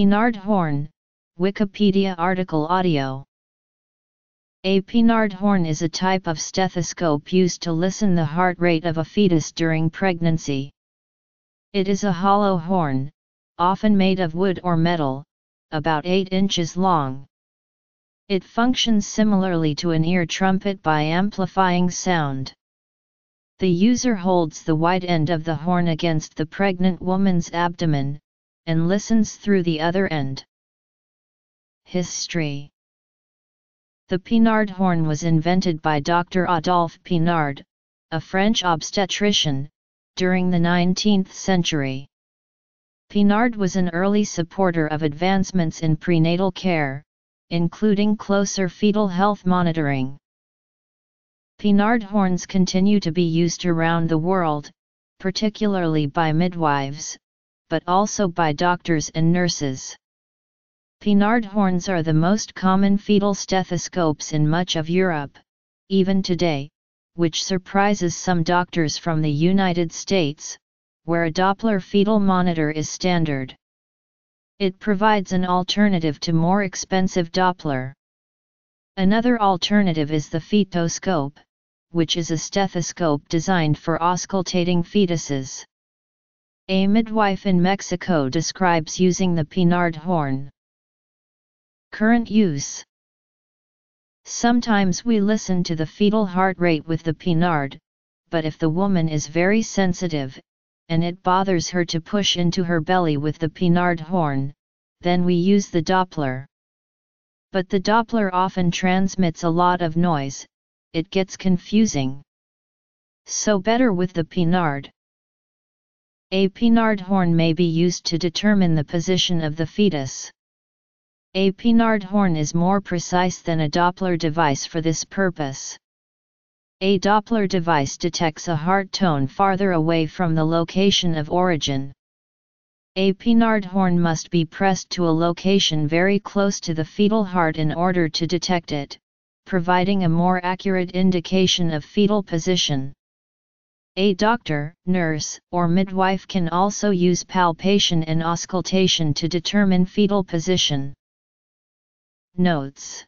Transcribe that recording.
Pinard horn, Wikipedia article audio. A Pinard horn is a type of stethoscope used to listen the heart rate of a fetus during pregnancy. It is a hollow horn, often made of wood or metal, about 8 inches long. It functions similarly to an ear trumpet by amplifying sound. The user holds the wide end of the horn against the pregnant woman's abdomen, and listens through the other end. History. The Pinard horn was invented by Dr. Adolphe Pinard, a French obstetrician, during the 19th century. Pinard was an early supporter of advancements in prenatal care, including closer fetal health monitoring. Pinard horns continue to be used around the world, particularly by midwives, but also by doctors and nurses. Pinard horns are the most common fetal stethoscopes in much of Europe, even today, which surprises some doctors from the United States, where a Doppler fetal monitor is standard. It provides an alternative to more expensive Doppler. Another alternative is the fetoscope, which is a stethoscope designed for auscultating fetuses. A midwife in Mexico describes using the Pinard horn. Current use. Sometimes we listen to the fetal heart rate with the Pinard, but if the woman is very sensitive, and it bothers her to push into her belly with the Pinard horn, then we use the Doppler. But the Doppler often transmits a lot of noise, it gets confusing. So better with the Pinard. A Pinard horn may be used to determine the position of the fetus. A Pinard horn is more precise than a Doppler device for this purpose. A Doppler device detects a heart tone farther away from the location of origin. A Pinard horn must be pressed to a location very close to the fetal heart in order to detect it, providing a more accurate indication of fetal position. A doctor, nurse, or midwife can also use palpation and auscultation to determine fetal position. Notes.